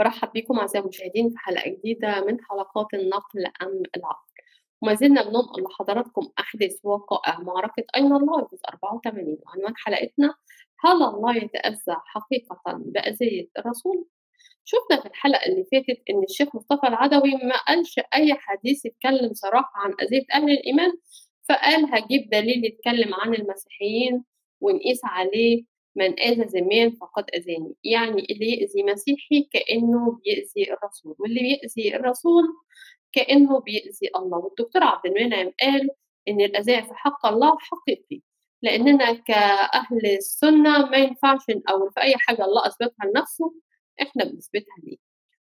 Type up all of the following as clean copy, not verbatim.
برحب بكم أعزائي المشاهدين في حلقة جديدة من حلقات النقل أم العقل، وما زلنا بننقل لحضراتكم أحدث وقائع معركة أين الله جزء 84، وعنوان حلقتنا هل الله يتأذى حقيقة بأذية الرسول؟ شفنا في الحلقة اللي فاتت إن الشيخ مصطفى العدوي ما قالش أي حديث يتكلم صراحة عن أذية أهل الإيمان، فقال هجيب دليل يتكلم عن المسيحيين ونقيس عليه من آذى زمان فقد أذاني، يعني اللي يأذي مسيحي كأنه بيأذي الرسول، واللي بيأذي الرسول كأنه بيأذي الله. والدكتور عبد المنعم قال إن الأذى في حق الله حقيقي، لأننا كأهل السنة ما ينفعش نقول في أي حاجة الله أثبتها لنفسه إحنا بنثبتها ليه،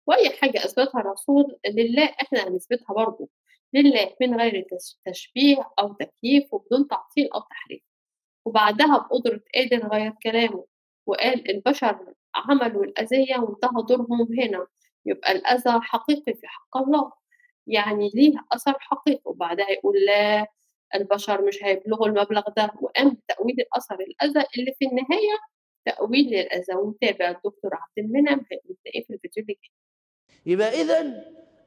وأي حاجة أثبتها الرسول لله إحنا هنثبتها برضه لله من غير تشبيه أو تكييف وبدون تعطيل أو تحريف. وبعدها بقدرة قادر غير كلامه وقال البشر عملوا الأذية وانتهى دورهم هنا، يبقى الأذى حقيقي في حق الله، يعني ليه أثر حقيقي. وبعدها يقول لا البشر مش هيبلغوا المبلغ ده، وقام بتأويل الأثر الأذى اللي في النهاية تأويل للأذى. ونتابع الدكتور عبد المنعم هنلاقيه في الفيديو اللي جاي. يبقى إذا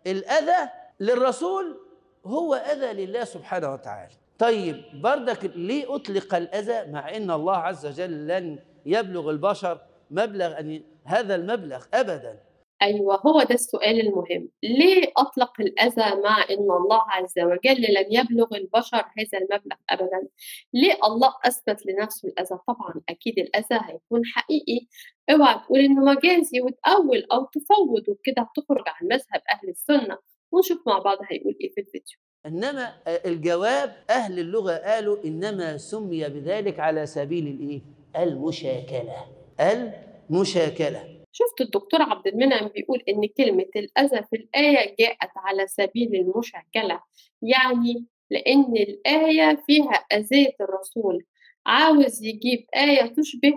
الأذى للرسول هو أذى لله سبحانه وتعالى. طيب بردك ليه أطلق الأذى مع أن الله عز وجل لن يبلغ البشر مبلغ أن هذا المبلغ أبدا؟ أيوة هو ده السؤال المهم، ليه أطلق الأذى مع أن الله عز وجل لن يبلغ البشر هذا المبلغ أبدا؟ ليه الله أثبت لنفسه الأذى؟ طبعا أكيد الأذى هيكون حقيقي، اوعى تقول إنه مجازي وتأول أو تفوض وكده هتخرج عن مذهب أهل السنة. ونشوف مع بعض هيقول إيه في الفيديو. إنما الجواب أهل اللغة قالوا إنما سمي بذلك على سبيل الإيه؟ المشاكلة. المشاكلة. شفت الدكتور عبد المنعم بيقول إن كلمة الأذى في الآية جاءت على سبيل المشاكلة، يعني لأن الآية فيها أذية الرسول، عاوز يجيب آية تشبه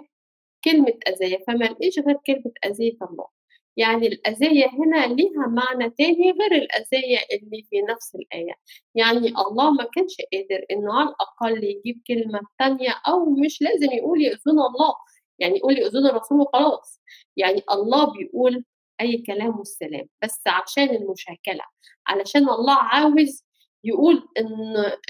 كلمة أذية فما لقيش غير كلمة أذية الله. يعني الأذية هنا ليها معنى تاني غير الأذية اللي في نفس الآية، يعني الله ما كانش قادر إنه على الأقل يجيب كلمة تانية، أو مش لازم يقول يؤذون الله، يعني يقول يؤذون الرسول وخلاص، يعني الله بيقول أي كلام والسلام، بس عشان المشاكلة، علشان الله عاوز يقول إن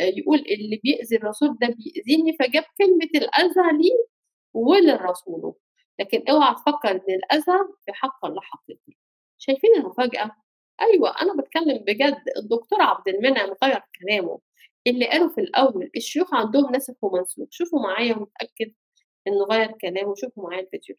يقول اللي بيأذي الرسول ده بيأذيني، فجاب كلمة الأذى ليه وللرسول. لكن اوعى تفكر ان الاذى في حق الله حقيقي. شايفين المفاجاه؟ ايوه انا بتكلم بجد. الدكتور عبد المنعم غير كلامه، اللي قاله في الاول الشيوخ عندهم نسخ ومنسوخ، شوفوا معايا ونتاكد انه غير كلامه، شوفوا معايا الفيديو.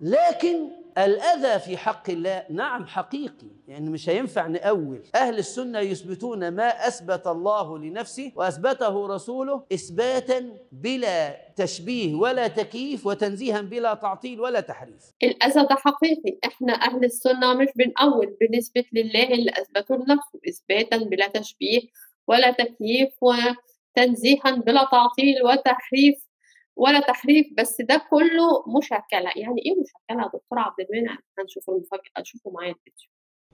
لكن الاذى في حق الله نعم حقيقي، يعني مش هينفع نأول. اهل السنه يثبتون ما اثبت الله لنفسه واثبته رسوله اثباتا بلا تشبيه ولا تكييف وتنزيها بلا تعطيل ولا تحريف. الاذى ده حقيقي، احنا اهل السنه مش بنأول، بنثبت لله اللي اثبته لنفسه اثباتا بلا تشبيه ولا تكييف وتنزيها بلا تعطيل وتحريف ولا تحريف، بس ده كله مشكلة. يعني ايه مشكلة يا دكتور عبد المنعم؟ هنشوف المفاجأة، شوفوا معايا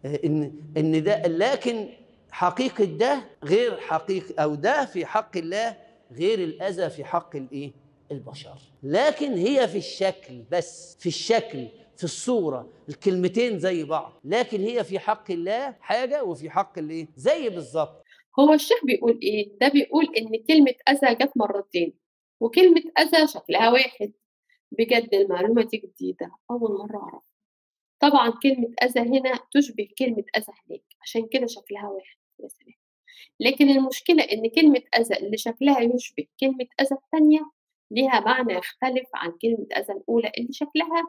الفيديو. ان ده لكن حقيقة ده غير حقيقة، او ده في حق الله غير الأذى في حق الايه؟ البشر. لكن هي في الشكل بس، في الشكل في الصورة، الكلمتين زي بعض، لكن هي في حق الله حاجة وفي حق الايه؟ زي بالظبط. هو الشيخ بيقول ايه؟ ده بيقول ان كلمة أذى جت مرتين، وكلمة أذى شكلها واحد. بجد المعلومة دي جديدة، أول مرة أعرفها. طبعا كلمة أذى هنا تشبه كلمة أذى هناك، عشان كده شكلها واحد. يا سلام. لكن المشكلة إن كلمة أذى اللي شكلها يشبه كلمة أذى الثانية ليها معنى يختلف عن كلمة أذى الأولى اللي شكلها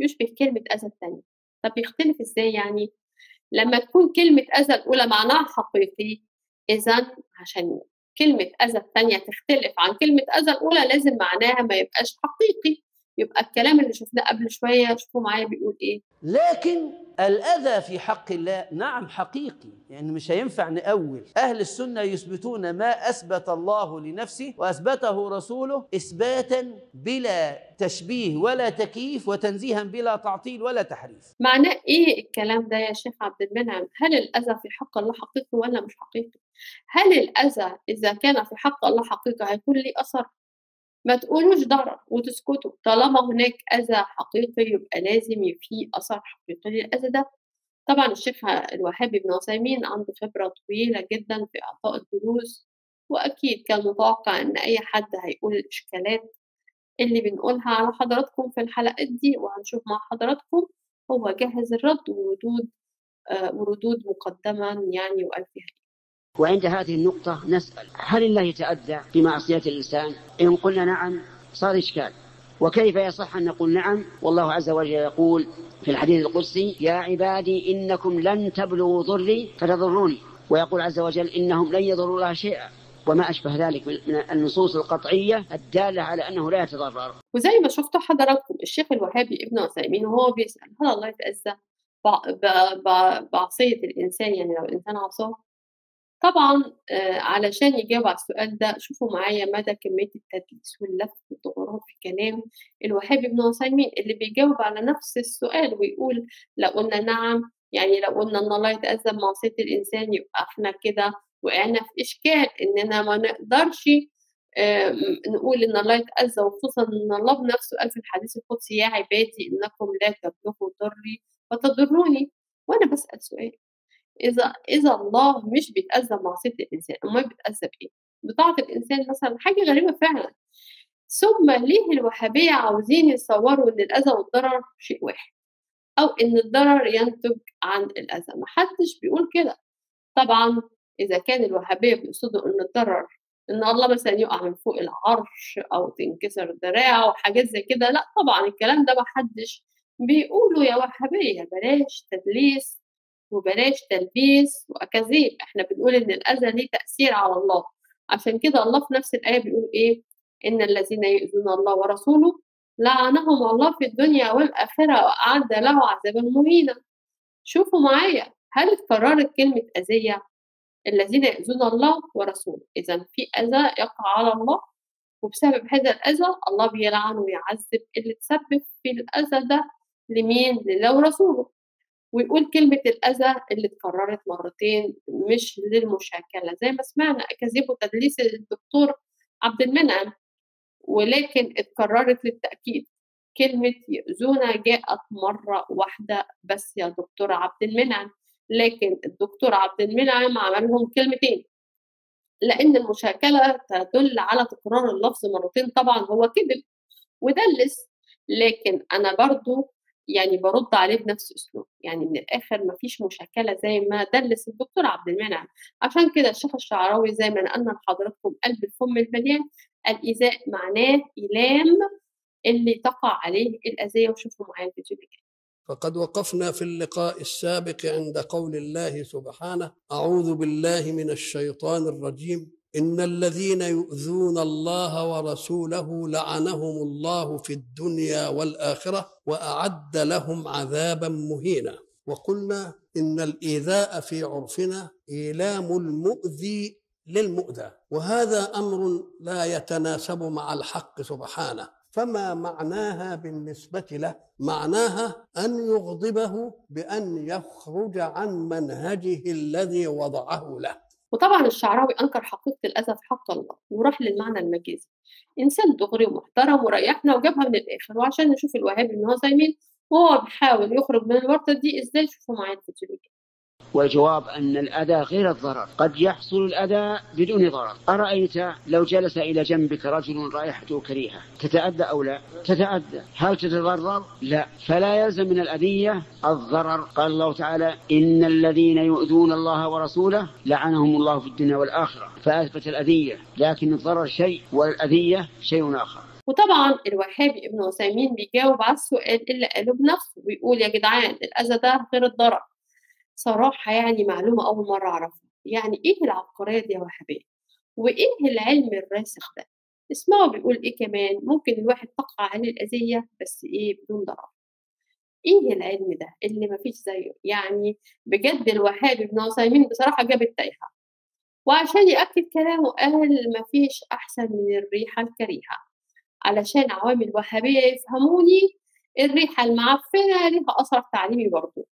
يشبه كلمة أذى الثانية. طب يختلف إزاي يعني؟ لما تكون كلمة أذى الأولى معناها حقيقي، إذا عشان كلمة أذى الثانية تختلف عن كلمة أذى الأولى لازم معناها ما يبقاش حقيقي، يبقى الكلام اللي شفناه قبل شوية. شوفوا معايا بيقول إيه. لكن الأذى في حق الله نعم حقيقي، يعني مش هينفع نأول. أهل السنة يثبتون ما أثبت الله لنفسه وأثبته رسوله إثباتا بلا تشبيه ولا تكييف وتنزيها بلا تعطيل ولا تحريف. معناه إيه الكلام ده يا شيخ عبد المنعم؟ هل الأذى في حق الله حقيقي ولا مش حقيقي؟ هل الأذى إذا كان في حق الله حقيقي هيكون ليه أثر؟ ما تقولوش ضرر وتسكتوا. طالما هناك أذى حقيقي يبقى لازم في أثر حقيقي للأذى ده. طبعا الشيخ الوهابي ابن عثيمين عنده خبرة طويلة جدا في إعطاء الدروس، وأكيد كان متوقع إن أي حد هيقول الإشكالات اللي بنقولها على حضراتكم في الحلقات دي، وهنشوف مع حضراتكم هو جهز الرد وردود مقدما يعني وألفها. وعند هذه النقطة نسأل: هل الله يتأذى بمعصية الإنسان؟ إن قلنا نعم صار إشكال، وكيف يصح أن نقول نعم؟ والله عز وجل يقول في الحديث القدسي: يا عبادي إنكم لن تبلغوا ضري فتضروني، ويقول عز وجل: إنهم لن يضروا الله شيئا، وما أشبه ذلك من النصوص القطعية الدالة على أنه لا يتضرر. وزي ما شفتوا حضراتكم الشيخ الوهابي ابن عثيمين وهو بيسأل هل الله يتأذى بعصية الإنسان، يعني لو الإنسان عصاه؟ طبعا علشان يجاوب على السؤال ده شوفوا معايا مدى كمية التدليس واللف والتغرب في كلام الوهابي بن عثيمين اللي بيجاوب على نفس السؤال ويقول لو قلنا نعم، يعني لو قلنا ان الله يتأذى بمعصية الإنسان يبقى احنا كده وقعنا في إشكال، إننا ما نقدرش نقول إن الله يتأذى، وخصوصا إن الله بنفسه قال في الحديث القدسي: يا عبادي إنكم لا تبلغوا ضري فتضروني. وأنا بسأل سؤال: إذا الله مش بيتأذى بمعصية الإنسان، أمال بيتأذى بإيه؟ بطاعة الإنسان مثلا؟ حاجة غريبة فعلا. ثم ليه الوهابية عاوزين يصوروا إن الأذى والضرر شيء واحد، أو إن الضرر ينتج عن الأذى؟ محدش بيقول كده. طبعا إذا كان الوهابية بيقصدوا إن الضرر إن الله مثلا يقع من فوق العرش أو تنكسر ذراعه وحاجات زي كده، لأ طبعا الكلام ده محدش بيقوله يا وهابية، بلاش تدليس وبلاش تلبيس وأكاذيب. إحنا بنقول إن الأذى ليه تأثير على الله، عشان كده الله في نفس الآية بيقول إيه: إن الذين يؤذون الله ورسوله لعنهم الله في الدنيا والآخرة وأعد له عذابا مهينا. شوفوا معايا، هل اتكررت كلمة أذية؟ الذين يؤذون الله ورسوله، إذا في أذى يقع على الله، وبسبب هذا الأذى الله بيلعن ويعذب اللي تسبب في الأذى ده. لمين؟ لله ورسوله. ويقول كلمة الأذى اللي اتكررت مرتين مش للمشاكلة زي ما سمعنا أكاذيب وتدليس الدكتور عبد المنعم، ولكن اتكررت للتأكيد. كلمة يؤذونا جاءت مرة واحدة بس يا دكتور عبد المنعم، لكن الدكتور عبد المنعم عملهم كلمتين، لأن المشاكلة تدل على تكرار اللفظ مرتين. طبعا هو كذب ودلس، لكن أنا برضو يعني برد عليه بنفس اسلوب، يعني من الاخر مفيش مشاكله زي ما دلس الدكتور عبد المنعم. عشان كده الشيخ الشعراوي زي ما نقلنا لحضراتكم قلب الفم المليان، الايذاء معناه إيلام اللي تقع عليه الاذيه. وشوفوا معايا الفيديو اللي جاي. فقد وقفنا في اللقاء السابق عند قول الله سبحانه: اعوذ بالله من الشيطان الرجيم، إن الذين يؤذون الله ورسوله لعنهم الله في الدنيا والآخرة وأعد لهم عذابا مهينا. وقلنا إن الإيذاء في عرفنا إيلام المؤذي للمؤذى، وهذا أمر لا يتناسب مع الحق سبحانه. فما معناها بالنسبة له؟ معناها أن يغضبه بأن يخرج عن منهجه الذي وضعه له. وطبعا الشعراوي انكر حقيقه الاذى في حق الله وراح للمعنى المجازي. انسان دغري ومحترم وريحنا وجابها من الاخر. وعشان نشوف الوهابي بن عثيمين وهو بيحاول يخرج من الورطه دي ازاي، شوفوا معايا الفيديو. والجواب أن الأذى غير الضرر، قد يحصل الأذى بدون ضرر. أرأيت لو جلس إلى جنبك رجل رائحته كريهة، تتأذى أو لا؟ تتأذى. هل تتضرر؟ لا. فلا يلزم من الأذية الضرر. قال الله تعالى: إن الذين يؤذون الله ورسوله لعنهم الله في الدنيا والآخرة، فأثبت الأذية، لكن الضرر شيء والأذية شيء آخر. وطبعا الوهابي ابن عثيمين بيجاوب على السؤال اللي قاله بنفسه ويقول: يا جدعان الأذى ده غير الضرر. صراحة يعني معلومة أول مرة أعرفها، يعني إيه العبقرية دي يا وهابية؟ وإيه العلم الراسخ ده؟ اسمعوا بيقول إيه كمان: ممكن الواحد تقع عليه الأذية بس إيه بدون ضرر. إيه العلم ده اللي مفيش زيه؟ يعني بجد الوهابي بن عثيمين بصراحة جاب التايهة. وعشان يأكد كلامه قال: مفيش أحسن من الريحة الكريهة. علشان عوامل وهابية يفهموني الريحة المعفنة ليها أثر تعليمي برضه.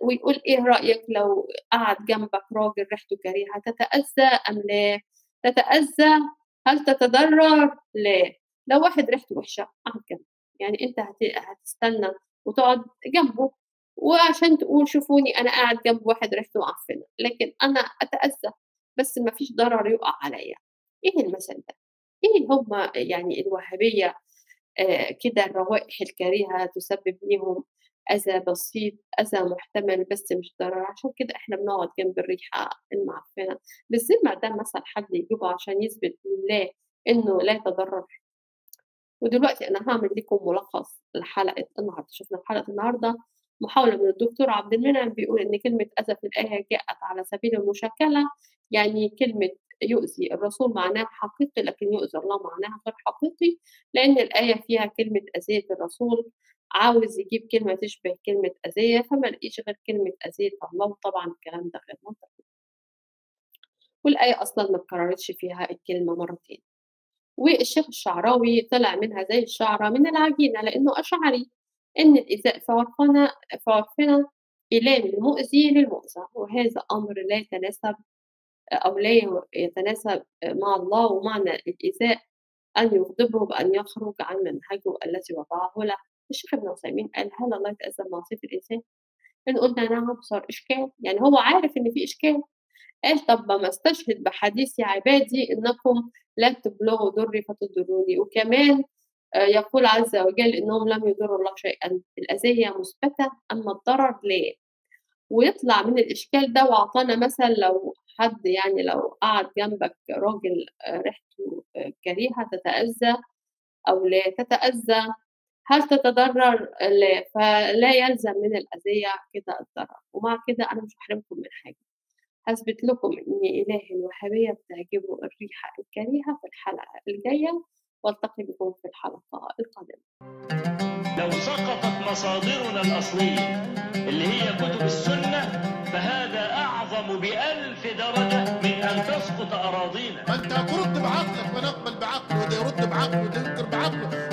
ويقول إيه رأيك لو قعد جنبك راجل ريحته كريهة، تتأذى أم لا؟ تتأذى هل تتضرر؟ لا. لو واحد ريحته وحشه اقعد جنبه، يعني انت هتستنى وتقعد جنبه وعشان تقول شوفوني انا قاعد جنب واحد ريحته معفنه، لكن انا اتاذى بس ما فيش ضرر يقع عليا. ايه المثل ده؟ ايه هم يعني الوهابيه كده الروائح الكريهه تسبب ليهم اذى بسيط، اذى محتمل بس مش ضرر، عشان كده احنا بنقعد جنب الريحه المعفنه. بالذمه ده مثل حد يجيبه عشان يثبت لله انه لا يتضرر. ودلوقتي انا هعمل لكم ملخص لحلقه النهارده. شفنا حلقه النهارده محاوله من الدكتور عبد المنعم، بيقول ان كلمه اذى في الايه جاءت على سبيل المشكله، يعني كلمه يؤذي الرسول معناها حقيقي لكن يؤذي الله معناها غير حقيقي، لان الايه فيها كلمه اذيه الرسول، عاوز يجيب كلمه تشبه كلمه اذيه فما لقيش غير كلمه اذيه الله، وطبعا الكلام ده غير منطقي. والايه اصلا ما اتكررتش فيها الكلمه مرتين. والشيخ الشعراوي طلع منها زي الشعره من العجينه، لانه اشعري ان الايذاء فوقنا الى المؤذي للمؤذى، وهذا امر لا يتناسب أو لا يتناسب مع الله. ومعنى الإيذاء أن يغضبه بأن يخرج عن منهجه التي وضعه له. الشيخ ابن عثيمين قال هل الله يتأذى بمعصية الإنسان؟ إن قلنا نعم صار إشكال، يعني هو عارف إن في إشكال. قال طب ما استشهد بحديث يا عبادي إنكم لا تبلغوا ضري فتضروني، وكمان يقول عز وجل إنهم لم يضروا الله شيئا. الأذية مثبتة أما الضرر لا. ويطلع من الإشكال ده وأعطانا مثل لو حد يعني لو قعد جنبك راجل ريحته كريهة تتأذى أو لا تتأذى؟ هل تتضرر؟ لا. فلا يلزم من الأذية كده الضرر. ومع كده أنا مش هحرمكم من حاجة، هثبت لكم إن إله الوهابية بتعجبه الريحة الكريهة في الحلقة الجاية، والتقي بكم في الحلقة القادمة. لو سقطت مصادرنا الأصلية اللي هي كتب السنة فهذا أعظم بألف درجة من أن تسقط أراضينا. أنت هترد بعقلك ونقبل بعقله، وده يرد بعقله وده ينكر بعقله.